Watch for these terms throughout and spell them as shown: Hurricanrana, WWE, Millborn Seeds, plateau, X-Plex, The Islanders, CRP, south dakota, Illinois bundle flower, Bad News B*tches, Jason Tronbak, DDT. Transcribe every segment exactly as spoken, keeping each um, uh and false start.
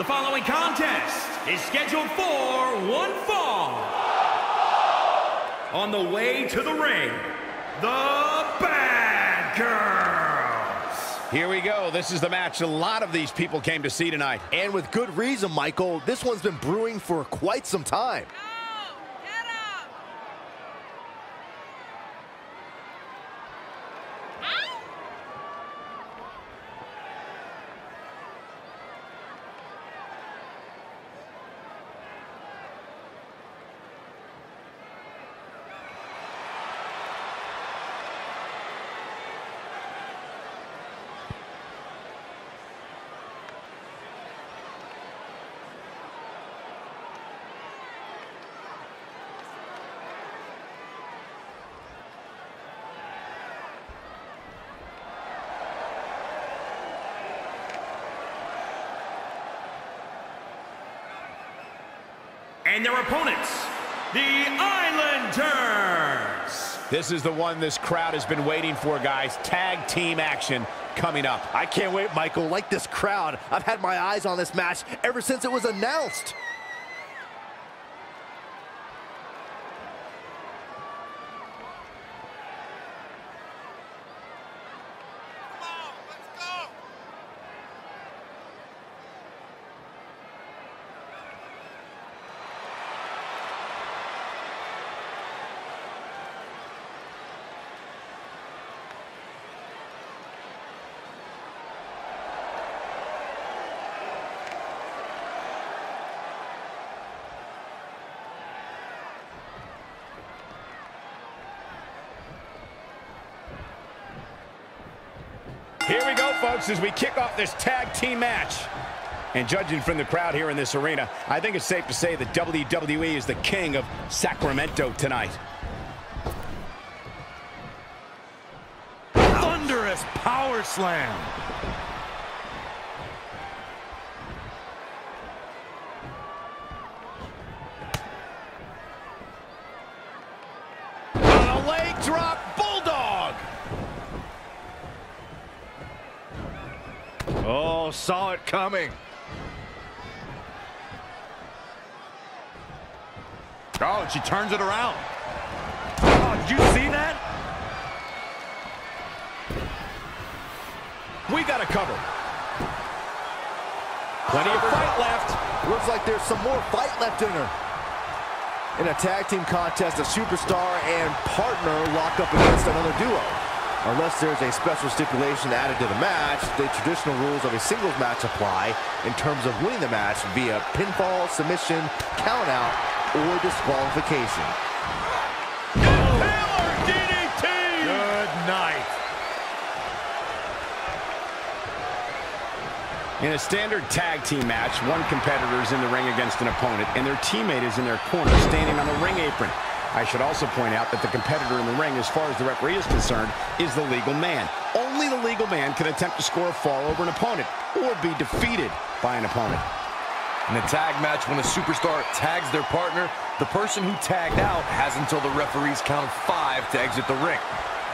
The following contest is scheduled for one fall. On the way to the ring, the Bad Girls. Here we go. This is the match a lot of these people came to see tonight. And with good reason, Michael. This one's been brewing for quite some time. And their opponents, the Islanders. This is the one this crowd has been waiting for, guys. Tag team action coming up. I can't wait, Michael. Like this crowd, I've had my eyes on this match ever since it was announced. Here we go, folks, as we kick off this tag team match. And judging from the crowd here in this arena, I think it's safe to say that W W E is the king of Sacramento tonight. Thunderous power slam. On a leg drop, Bulldog. Oh, saw it coming. Oh, and she turns it around. Oh, did you see that? We got a cover. Plenty of fight left. Looks like there's some more fight left in her. In a tag team contest, a superstar and partner lock up against another duo. Unless there's a special stipulation added to the match, the traditional rules of a singles match apply in terms of winning the match via pinfall, submission, countout, or disqualification. Power D D T! Good night. In a standard tag team match, one competitor is in the ring against an opponent, and their teammate is in their corner standing on the ring apron. I should also point out that the competitor in the ring, as far as the referee is concerned, is the legal man. Only the legal man can attempt to score a fall over an opponent or be defeated by an opponent. In a tag match, when a superstar tags their partner, the person who tagged out has until the referee's count of five to exit the ring.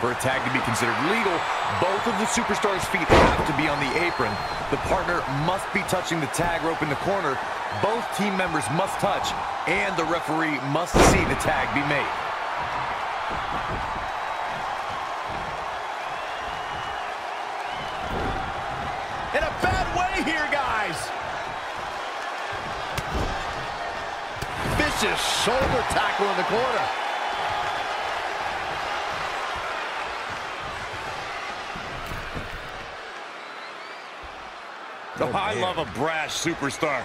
For a tag to be considered legal, both of the superstars' feet have to be on the apron. The partner must be touching the tag rope in the corner. Both team members must touch, and the referee must see the tag be made. In a bad way here, guys. Vicious shoulder tackle in the corner. Oh, I love a brash superstar.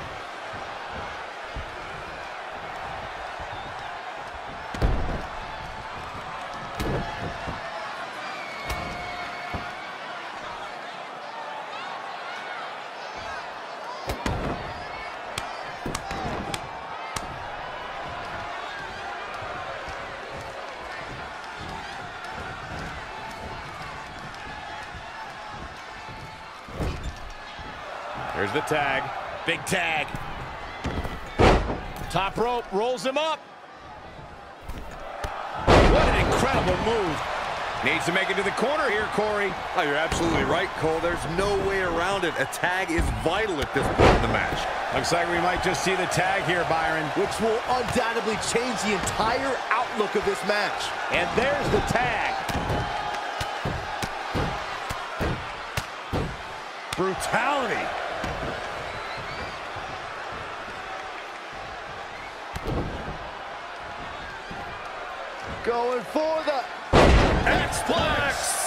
Here's the tag. Big tag. Top rope rolls him up. What an incredible move. Needs to make it to the corner here, Corey. Oh, you're absolutely right, Cole. There's no way around it. A tag is vital at this point in the match. Looks like we might just see the tag here, Byron, which will undoubtedly change the entire outlook of this match. And there's the tag. Brutality. Going for the X-Plex.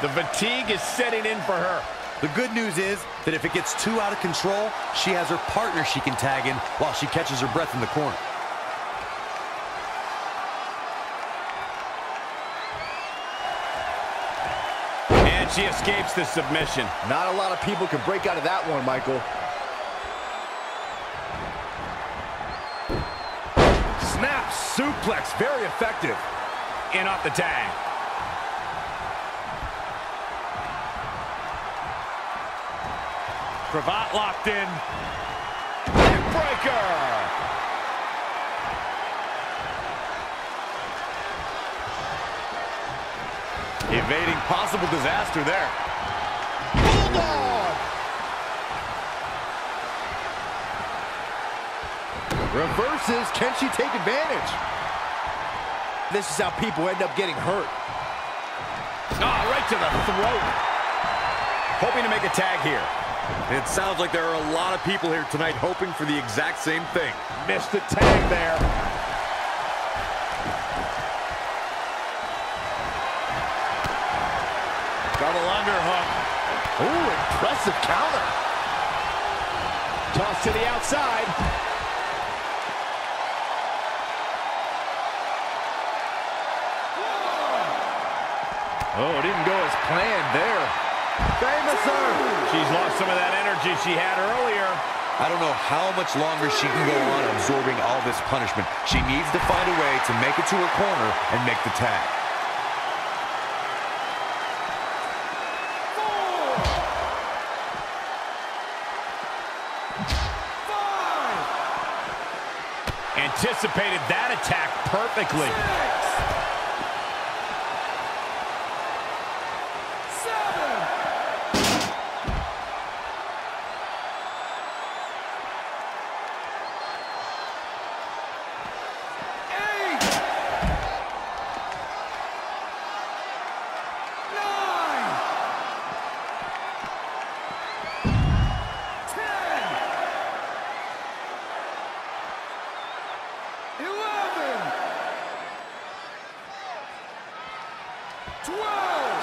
The fatigue is setting in for her. The good news is that if it gets too out of control, she has her partner she can tag in while she catches her breath in the corner. And she escapes the submission. Not a lot of people can break out of that one, Michael. Snap suplex, very effective. In off the tag. Cravat locked in. Neck breaker. Evading possible disaster there. Bulldog. Reverses. Can she take advantage? This is how people end up getting hurt. Oh, right to the throat. Hoping to make a tag here. It sounds like there are a lot of people here tonight hoping for the exact same thing. Missed the tag there. Double underhook. Ooh, impressive counter. Toss to the outside. Oh, it didn't go as planned there. Famous her. She's lost some of that energy she had earlier. I don't know how much longer she can go on absorbing all this punishment. She needs to find a way to make it to her corner and make the tag. Five. Anticipated that attack perfectly. Six.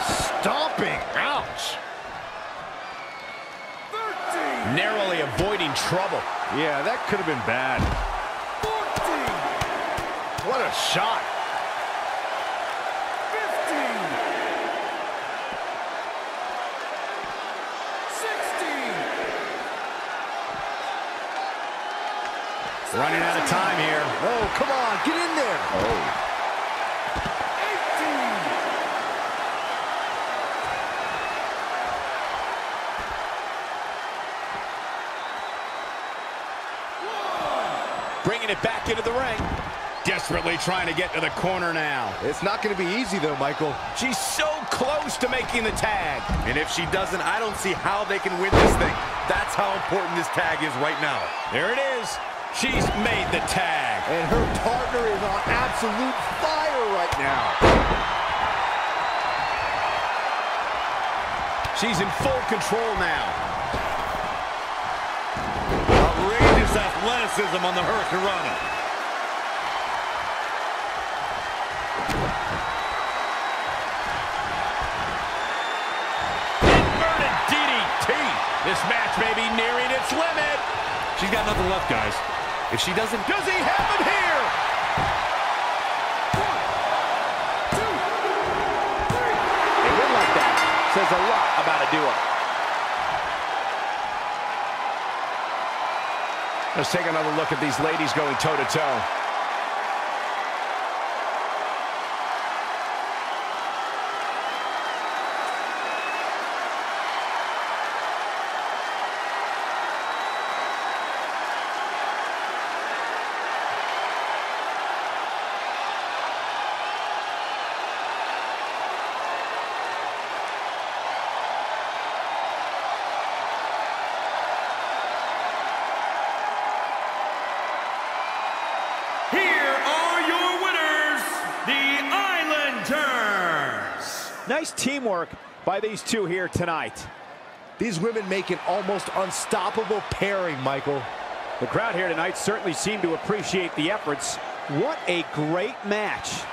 Stomping, ouch. thirteen. Narrowly avoiding trouble. Yeah, that could have been bad. fourteen. What a shot. fifteen. sixteen. Running out of time here. Oh, come on, get in there. Oh. Bringing it back into the ring. Desperately trying to get to the corner now. It's not going to be easy, though, Michael. She's so close to making the tag. And if she doesn't, I don't see how they can win this thing. That's how important this tag is right now. There it is. She's made the tag. And her partner is on absolute fire right now. She's in full control now. Athleticism on the Hurricanrana. Inverted D D T. This match may be nearing its limit. She's got nothing left, guys. If she doesn't, does he have it here? One, two, three. A win like that says a lot about a duo. Let's take another look at these ladies going toe-to-toe. teamwork by these two here tonight. These women make an almost unstoppable pairing, Michael. The crowd here tonight certainly seemed to appreciate the efforts. What a great match.